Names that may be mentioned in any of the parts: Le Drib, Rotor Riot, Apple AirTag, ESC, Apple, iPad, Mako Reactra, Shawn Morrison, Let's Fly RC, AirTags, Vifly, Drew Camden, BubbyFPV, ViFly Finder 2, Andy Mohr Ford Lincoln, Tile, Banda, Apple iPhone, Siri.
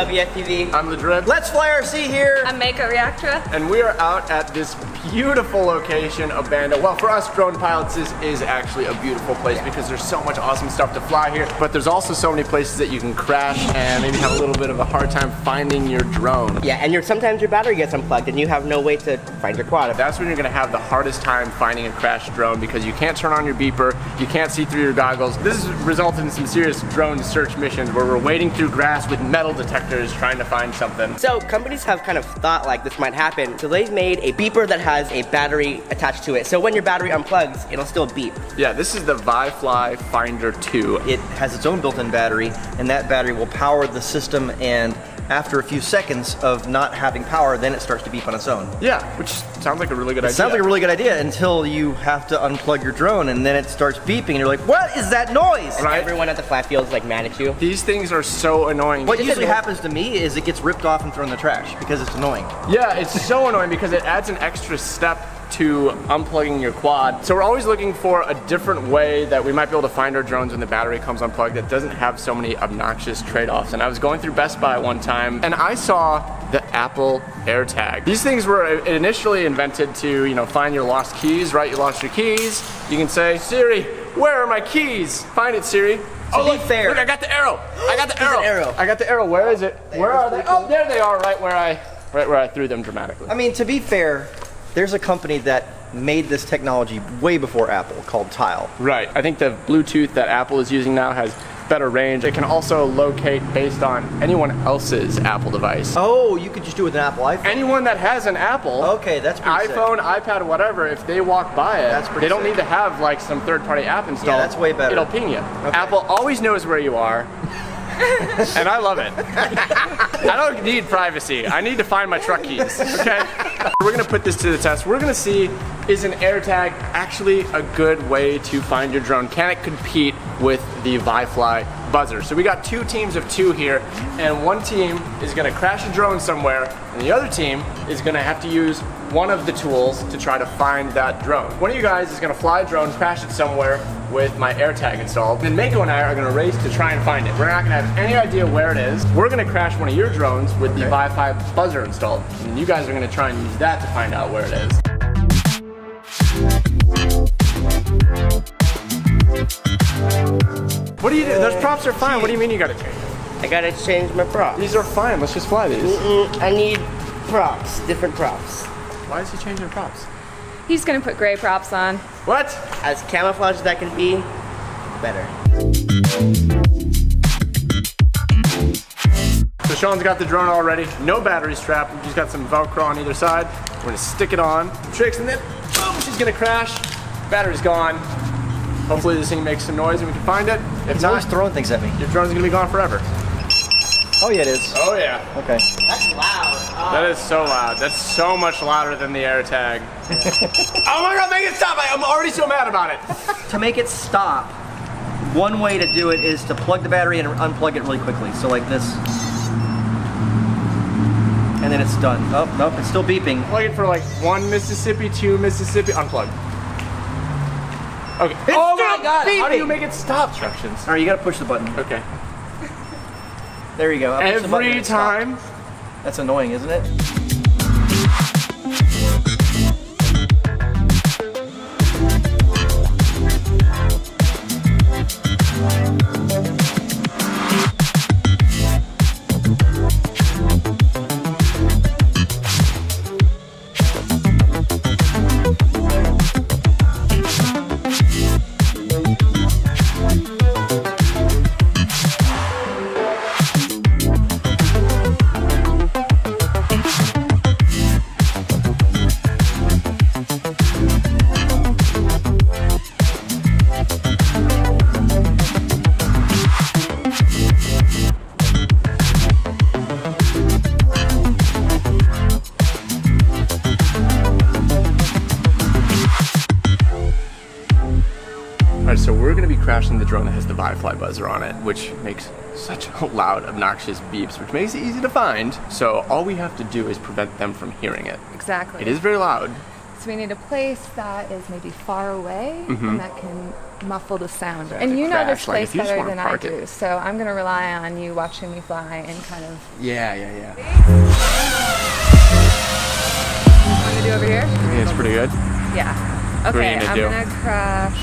BubbyFPV. I'm Le Drib. Let's Fly RC here. I'm Mako Reactra. And we are out at this beautiful location of Banda. Well, for us drone pilots, this is actually a beautiful place because there's so much awesome stuff to fly here, but there's also so many places that you can crash and maybe have a little bit of a hard time finding your drone. Yeah, and sometimes your battery gets unplugged and you have no way to find your quad. That's when you're gonna have the hardest time finding a crashed drone because you can't turn on your beeper, you can't see through your goggles. This has resulted in some serious drone search missions where we're wading through grass with metal detectors trying to find something. So companies have kind of thought like this might happen, so they've made a beeper that has a battery attached to it. So when your battery unplugs, it'll still beep. Yeah, this is the ViFly Finder 2. It has its own built-in battery, and that battery will power the system, and after a few seconds of not having power, then it starts to beep on its own. Yeah, which sounds like a really good idea. Sounds like a really good idea until you have to unplug your drone and then it starts beeping and you're like, what is that noise? And everyone at the flat field is like mad at you. These things are so annoying. What usually happens to me is it gets ripped off and thrown in the trash because it's annoying. Yeah, it's so annoying because it adds an extra step to unplugging your quad. So we're always looking for a different way that we might be able to find our drones when the battery comes unplugged that doesn't have so many obnoxious trade-offs. And I was going through Best Buy one time and I saw the Apple AirTag. These things were initially invented to, you know, find your lost keys, right? You lost your keys. You can say, Siri, where are my keys? Find it, Siri. Oh, look, look, I got the arrow. I got the arrow. I got the arrow. Where is it? Where are they? Oh, there they are, right where I threw them dramatically. I mean, to be fair, there's a company that made this technology way before Apple called Tile. Right. I think the Bluetooth that Apple is using now has better range. It can also locate based on anyone else's Apple device. Oh, you could just do it with an Apple iPhone. Anyone that has an Apple. Okay, that's pretty iPhone, sick. iPad, whatever, if they walk by it, that's pretty sick. They don't need to have like some third-party app installed. Yeah, that's way better. It'll ping you. Okay. Apple always knows where you are. And I love it. I don't need privacy. I need to find my truck keys, okay? We're gonna put this to the test. We're gonna see, is an AirTag actually a good way to find your drone? Can it compete with the ViFly buzzer? So we got two teams of two here, and one team is gonna crash a drone somewhere, and the other team is gonna have to use one of the tools to try to find that drone. One of you guys is gonna fly a drone, crash it somewhere, with my AirTag installed. Then Mako and I are gonna race to try and find it. We're not gonna have any idea where it is. We're gonna crash one of your drones with the Wi-Fi buzzer installed. And you guys are gonna try and use that to find out where it is. What do you do? Those props are fine. What do you mean you gotta change them? I gotta change my props. These are fine, let's just fly these. I need props, different props. Why is he changing props? He's gonna put gray props on. What? As camouflage as that can be, better. So Sean's got the drone already. No battery strap. We've just got some Velcro on either side. We're gonna stick it on. Tricks, and then boom, she's gonna crash. Battery's gone. Hopefully this thing makes some noise and we can find it. If it's not, always throwing things at me. Your drone's gonna be gone forever. Oh yeah, it is. Oh yeah. Okay. That's loud. Oh. That is so loud. That's so much louder than the AirTag. Oh my God, make it stop. I'm already so mad about it. To make it stop, one way to do it is to plug the battery and unplug it really quickly. So like this. And then it's done. Oh, nope, it's still beeping. Plug it for like one Mississippi, two Mississippi, unplug. Okay. It's oh my God, beeping. How do you make it stop? Instructions. All right, you gotta push the button. Okay. There you go. Every time. That's annoying, isn't it? Crashing the drone that has the ViFly buzzer on it, which makes such loud, obnoxious beeps, which makes it easy to find. So all we have to do is prevent them from hearing it. Exactly. It is very loud. So we need a place that is maybe far away and that can muffle the sound. And you know this place better than I do, so I'm going to rely on you watching me fly and kind of... Yeah. What do you do over here? I think it's pretty good. Yeah. Okay, I'm going to crash.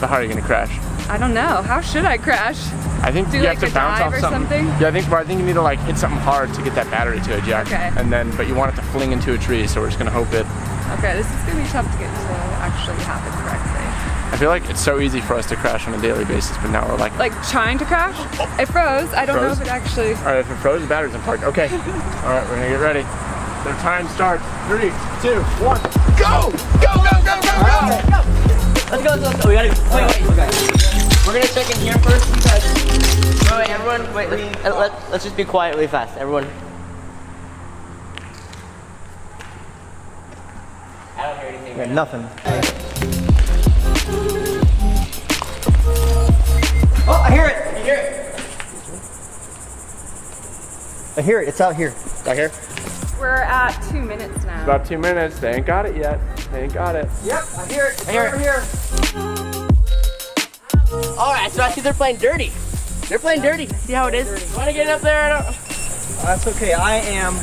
So how are you going to crash? I don't know. How should I crash? I think you have to bounce off something. Yeah, I think you need to like hit something hard to get that battery to eject. Okay. And then, but you want it to fling into a tree, so we're just going to hope it... Okay, this is going to be tough to get to actually happen correctly. I feel like it's so easy for us to crash on a daily basis, but now we're like... Like trying to crash? It froze. I don't know if it actually... All right, if it froze, the battery's unplugged. Okay. All right, we're going to get ready. The time starts. 3, 2, 1, go! Go, go, go, go, go! Let's go, let's go. We got to... Wait. We're going to check in here first because... Wait, everyone, wait. Let's just be quiet really fast. Everyone... I don't hear anything. Right, nothing. Oh, I hear it! You hear it? I hear it. It's out here. Out here? We're at 2 minutes now. About 2 minutes. They ain't got it yet. They ain't got it. Yep, I hear it. It's over here. Alright, so I see they're playing dirty. They're playing dirty. See how it is? You want to get up there? Oh, that's okay. I am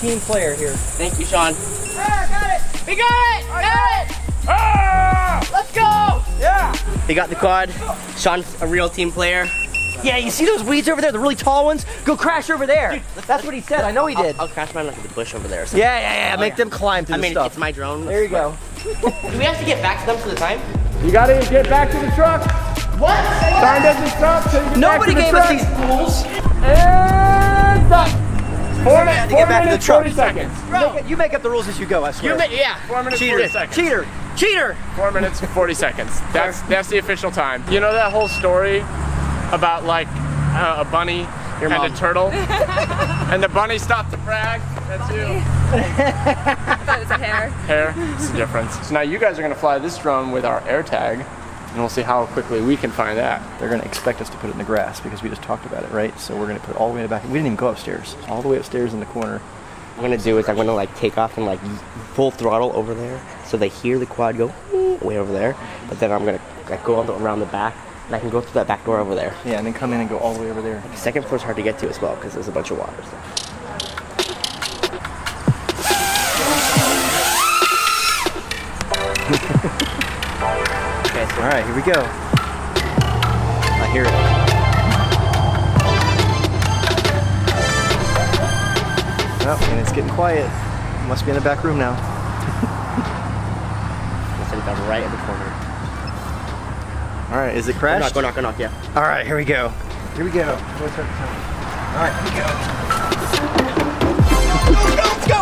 team player here. Thank you, Sean. Yeah, got it! We got it! Got it! Ah! Let's go! Yeah! They got the quad. Sean's a real team player. Yeah, you see those weeds over there? The really tall ones? Go crash over there. Dude, that's what he said. I know he did. I'll crash mine like the bush over there or something. Yeah. Make them climb through the stuff. It's my drone. There you go. Do we have to get back to them for the time? You gotta get back to the truck. What? Time doesn't stop till you get back to the truck. Nobody gave us these rules. And stop. 4 minutes, to get back to the truck. 40 seconds. Bro. You make up the rules as you go, I swear. Yeah. 4 minutes, Cheater. 40 seconds. Cheater. Cheater. 4 minutes, 40 seconds. That's the official time. You know that whole story about like a bunny and a turtle? And the bunny stopped to brag. That's you. I thought it was a hare. Hare. It's the difference. So now you guys are going to fly this drone with our AirTag. And we'll see how quickly we can find that. They're gonna expect us to put it in the grass because we just talked about it, right? So we're gonna put it all the way in the back. We didn't even go upstairs. All the way upstairs in the corner. What I'm gonna do is I'm gonna like take off and like full throttle over there so they hear the quad go way over there. But then I'm gonna like go around the back and I can go through that back door over there. Yeah, and then come in and go all the way over there. Like, second floor's hard to get to as well because there's a bunch of water. So. All right, here we go. I hear it. Oh, and it's getting quiet. Must be in the back room now. It's about right in the corner. All right, is it crashed? Go knock, yeah. All right, here we go. Here we go. All right, here we go. Let's go, let's go!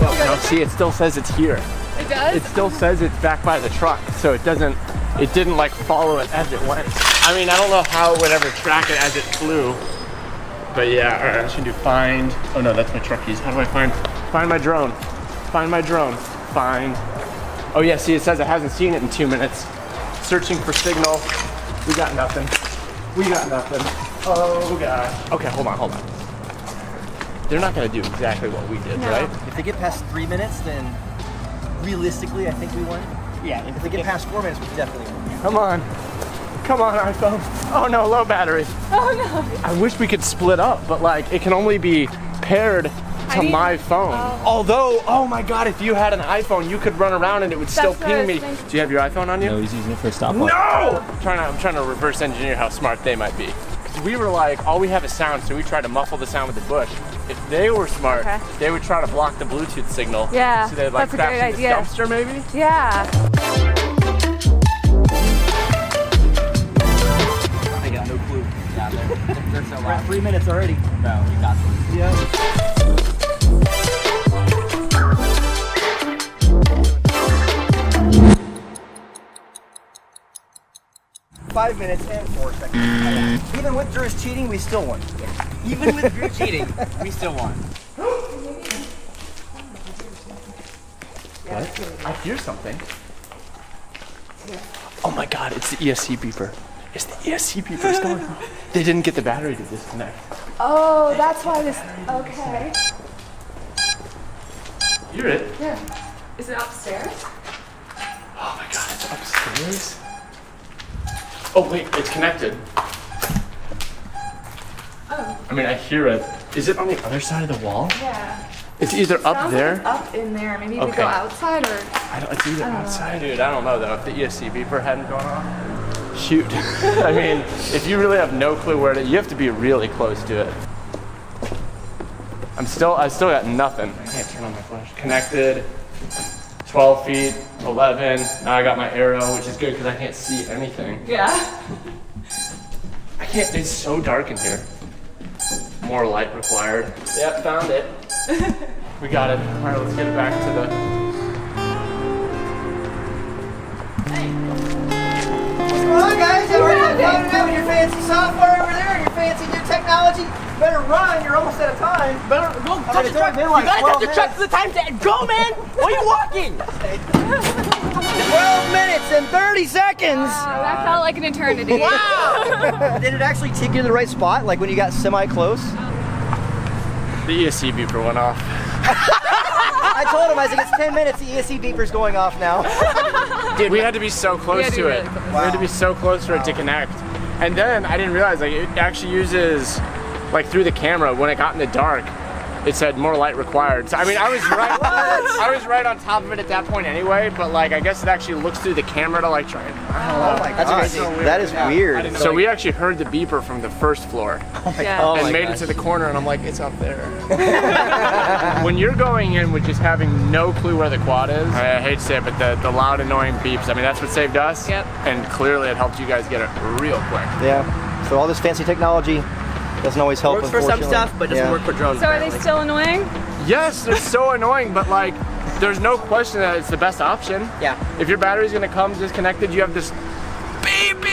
Well, no, see, it still says it's here. It does? It still says it's back by the truck, so it doesn't... It didn't like follow it as it went. I mean, I don't know how it would ever track it as it flew. But yeah, all right, I should do find. Oh no, that's my truck keys. How do I find? Find my drone. Find my drone. Find. Oh yeah, see, it says it hasn't seen it in 2 minutes. Searching for signal. We got nothing. We got nothing. Oh God. Okay, hold on. They're not gonna do exactly what we did, right? If they get past 3 minutes, then realistically, I think we won. Yeah, if we get past 4 minutes, we definitely win. Come on. Come on, iPhone. Oh no, low battery. Oh no. I wish we could split up, but like, it can only be paired to my phone. Although, oh my God, if you had an iPhone, you could run around and it would still ping me. Thinking. Do you have your iPhone on you? No, he's using it for a stop. No! I'm trying to reverse engineer how smart they might be. Because we were like, all we have is sound, so we tried to muffle the sound with the bush. If they were smart, they would try to block the Bluetooth signal. Yeah, so they'd like crash into the dumpster maybe? Yeah. I got no clue. Yeah, they're so loud. 3 minutes already. No, we got them. Yeah. 5 minutes and 4 seconds. Even with Drew's cheating, we still won. Yeah. Even with Drew cheating, we still won. What? I hear something. Oh my God, it's the ESC beeper. It's the ESC beeper story. They didn't get the battery to disconnect. Oh, that's why this, okay. Hear it? Yeah. Is it upstairs? Oh my god, it's upstairs? Oh wait, it's connected. Oh. I mean, I hear it. Is it on the other side of the wall? Yeah. It's either up there. It's up in there. Maybe we go outside or. It's either outside. Dude, I don't know though. If the ESC beeper hadn't gone on, shoot. I mean, if you really have no clue where to, you have to be really close to it. I still got nothing. I can't turn on my flash. Connected. 12 feet, 11. Now I got my arrow, which is good because I can't see anything. Yeah. I can't. It's so dark in here. More light required. Yep, found it. We got it. All right, let's get it back to the. Hey. What's going on, guys? Everyone's loaded up with your fancy software over there, your fancy new technology. Better run. You're almost out of time. Better go. Touch the truck. You guys have to check the time to go, man. Why are you walking? 12 minutes and 30 seconds. Wow, that felt like an eternity. Wow. Did it actually take you to the right spot? Like when you got semi-close? The ESC beeper went off. I told him, I said, it's 10 minutes, the ESC beeper's going off now. Dude, we had to be so close to it. Really close. Wow. We had to be so close for it to connect. And then I didn't realize, like, it actually uses, like, through the camera, when it got in the dark, it said more light required. So, I mean, I was right I was right on top of it at that point anyway, but, like, I guess it actually looks through the camera to, like, try and. Oh my God. That's so weird. That is weird. So like, we actually heard the beeper from the first floor. Oh my God. And made it to the corner, and I'm like, it's up there. When you're going in with just having no clue where the quad is, I hate to say it, but the loud, annoying beeps, I mean, that's what saved us. Yep. And clearly it helped you guys get it real quick. Yeah. So all this fancy technology doesn't always help. Works for some stuff, but doesn't work for drones. So apparently. Are they still annoying? Yes, they're so annoying, but like, there's no question that it's the best option. Yeah. If your battery's gonna come disconnected, you have this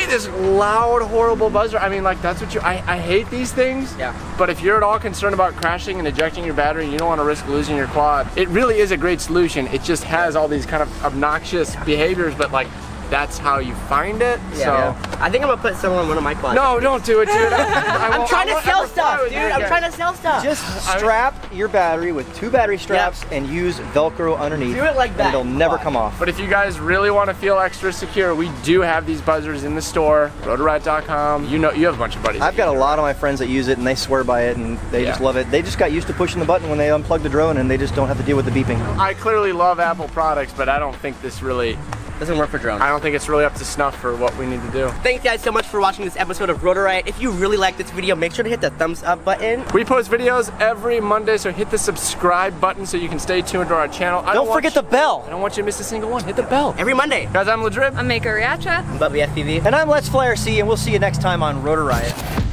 this loud, horrible buzzer. I mean, like, that's what you, I hate these things. Yeah. But if you're at all concerned about crashing and ejecting your battery, you don't want to risk losing your quad. It really is a great solution. It just has all these kind of obnoxious behaviors, but like, that's how you find it. Yeah. So yeah. I think I'm gonna put someone on one of my quads. No, don't do it, dude. I'm trying to sell stuff, dude. I'm trying to sell stuff. Just strap your battery with two battery straps and use Velcro underneath. Do it like that. And it'll never come off. But if you guys really want to feel extra secure, we do have these buzzers in the store, rotorriot.com. You know, you have a bunch of buddies. I've got a lot of my friends that use it and they swear by it and they just love it. They just got used to pushing the button when they unplug the drone and they just don't have to deal with the beeping. I clearly love Apple products, but I don't think this really doesn't work for drones. I don't think it's really up to snuff for what we need to do. Thanks guys so much for watching this episode of Rotor Riot. If you really like this video, make sure to hit the thumbs up button. We post videos every Monday, so hit the subscribe button so you can stay tuned to our channel. Don't forget the bell. I don't want you to miss a single one. Hit the bell. Every Monday. Guys, I'm Le Drib. I'm Mako Reactra. I'm BubbyFPV. And I'm Let's Fly RC, and we'll see you next time on Rotor Riot.